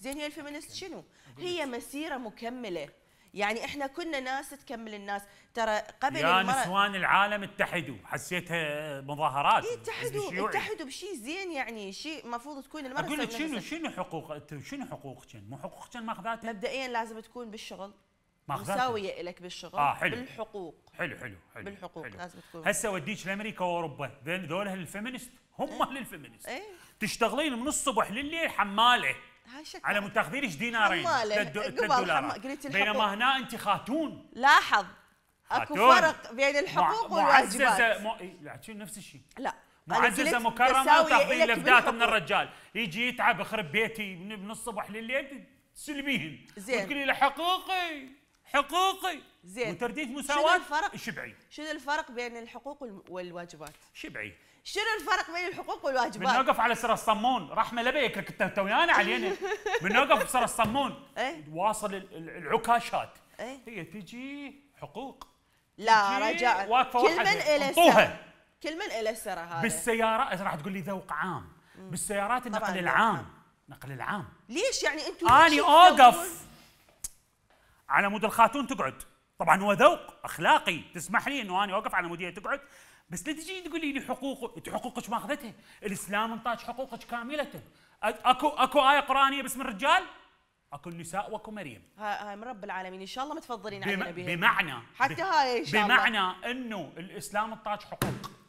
زين هي الفيمينست شنو؟ هي مسيره مكمله، يعني احنا كنا ناس تكمل الناس، ترى قبل يا نسوان العالم اتحدوا، حسيتها مظاهرات اتحدوا بشيء زين، يعني شيء المفروض تكون المرأة اقول لك شنو حقوق، شنو حقوقك؟ مو حقوقك ماخذاتها؟ مبدئيا لازم تكون بالشغل مساوية لك بالشغل، حلو بالحقوق، حلو حلو حلو بالحقوق حلو. لازم تكون هسه اوديك لامريكا واوروبا، ذول الفيمينست هم اهل الفيمينست، تشتغلين من الصبح لليل حماله على متاخذينش دينارين 3 دولار، بينما هنا انت خاتون. لاحظ اكو فرق بين الحقوق والواجبات. معززه نفس الشيء، لا معززه مكرمه وتاخذين لفدات من الرجال، يجي يتعب يخرب بيتي من الصبح لليل تسلميهن وتقولي له حقوقي حقوقي زين وترديد مساواه. شبعي شنو الفرق بين الحقوق والواجبات؟ شبعي شنو الفرق بين الحقوق والواجبات؟ بنوقف على سر الصمون، رحمه لبيك كنت انت ويانا علينا، بنوقف بسر الصمون واصل العكاشات، هي تجي حقوق لا رجاء، كل من إلى سر، كل من إلى سر. هذا بالسيارات راح تقول لي ذوق عام، بالسيارات النقل العام، نقل العام ليش يعني انتم اني اوقف على مود الخاتون تقعد، طبعا هو ذوق اخلاقي تسمح لي انه اني اوقف على مودية تقعد، بس لا تجي تقولي لي حقوق، انت حقوقك ما اخذتها، الاسلام انطاك حقوقك كامله، اكو ايه قرانيه باسم الرجال؟ اكو النساء واكو مريم. هاي من رب العالمين ان شاء الله ما تفضلين علينا بها. بمعنى حتى هاي ان شاء الله بمعنى انه الاسلام انطاك حقوق،